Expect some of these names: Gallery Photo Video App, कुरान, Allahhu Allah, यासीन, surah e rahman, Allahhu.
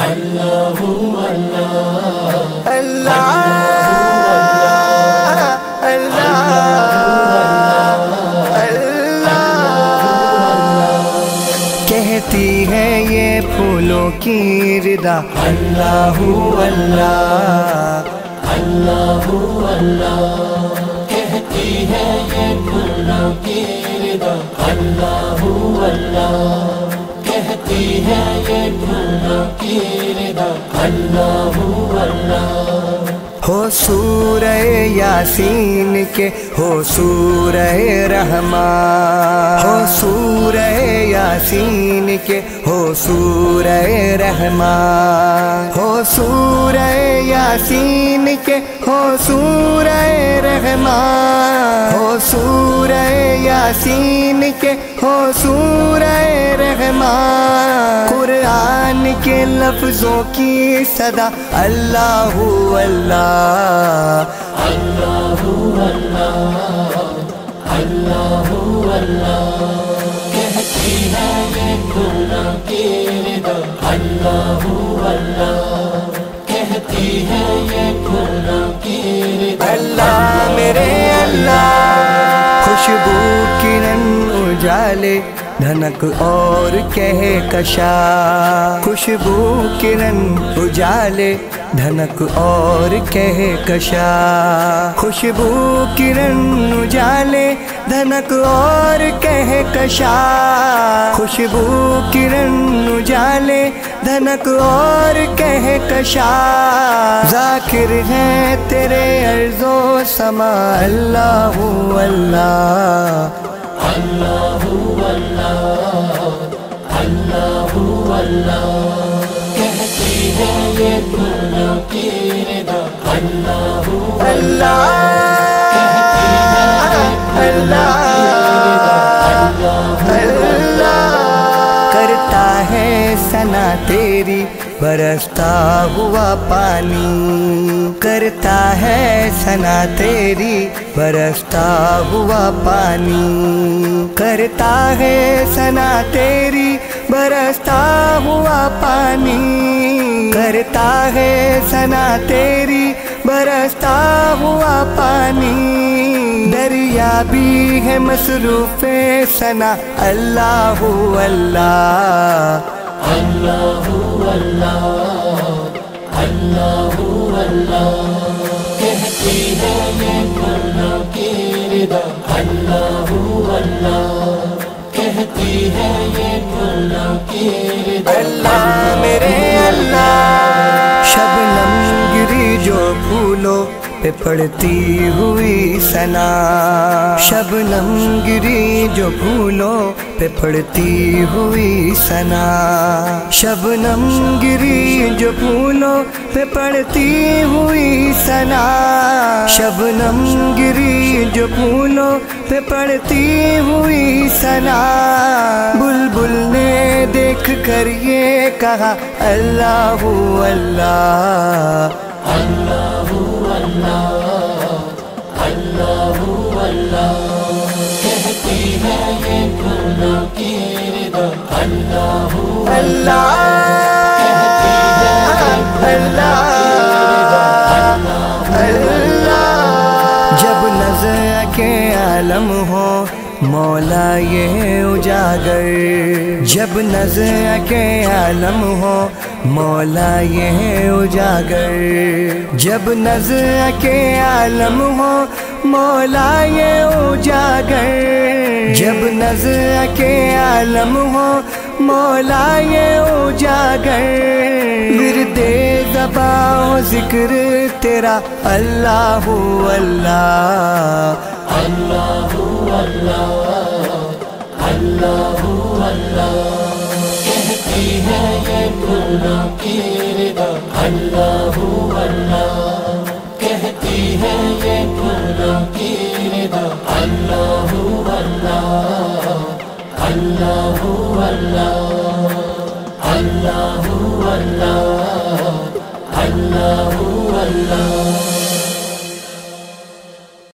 अल्लाहू अल्लाह अल्लाह अल्लाह अल्लाह, कहती है ये फूलों की रिदा अल्लाहू अल्लाह अल्लाहू अल्लाह, कहती है ये फूलों की रिदा अल्लाहू अल्लाह, कहती है ये फूलों की रिदा अल्लाहू अल्लाह। हो सूरह यासीन के, हो सूरह रहमान, हो सूरह यासीन के, हो सूरह रहमान, हो सूरह यासीन के, हो सूरह रहमान, हो सूरह यासीन के, हो सूरह रहमान, कुरान के लफ्जों की सदा अल्लाहू अल्लाह अल्लाहू अल्लाह अल्लाहू अल्लाह, कहती है ये फूलों की रिदा अल्लाहू अल्लाह, कहती है ये फूलों की रिदा अल्लाह मेरे अल्लाह। खुशबू किरण उजाले धनक और कह कशा, खुशबू किरण उजाले धनक और कह कशा, खुशबू किरण उजाले धनक और कह कशा, खुशबू किरण उजाले धनक और कह कशा, जाकिर हैं तेरे अर्जो समा अल्लाहू अल्लाह अल्लाहू अल्लाह अल्लाहू अल्लाह, ये फूलों की रिदा अल्लाहू अल्लाह, कहती है अल्लाह अल्लाह, करता है सना तेरी बरसता हुआ पानी, करता है सना तेरी बरसता हुआ पानी, करता है सना तेरी बरसता हुआ पानी, करता है सना तेरी बरसता हुआ पानी, दरिया भी है मसरूफ़े सना अल्लाहू अल्लाह अल्लाहू अल्लाह अल्लाहू अल्लाह, कहती है ये फूलों की रिदा अल्लाहू अल्लाह, कहती है ये फूलों की रिदा अल्लाह मेरे अल्लाह। शबनम गिरी जो फूलों पे पड़ती हुई सना, शबनम गिरी जो फूलों पे पड़ती हुई सना, शबनम गिरी जो फूलों पे पड़ती हुई सना, शबनम गिरी जो फूलों पे पड़ती हुई सना, बुलबुल ने देख कर ये कहा अल्लाहू अल्लाह अल्लाहू अल्लाह अल्लाहू अल्लाह, कहती है ये फूलों की रिदा अल्लाहू अल्लाह, कहती है ये फूलों की रिदा अल्लाहू अल्लाह। जब नज़र के आलम हो मौला ये उजागर, जब नज़र के आलम हो मौला ये उजागर, जब नज़र के आलम हो मौला ये उजागर, जब नज़र के आलम हो मौला ये उजागर, विरदे ज़बा हो ज़िक्र तेरा अल्लाहू अल्लाह अल्लाहू अल्लाह अल्लाहू अल्लाह, कहती है ये फूलों की रिदा अल्लाहू अल्लाह, कहती है ये फूलों की रिदा अल्लाहू अल्लाह अल्लाहू अल्लाह।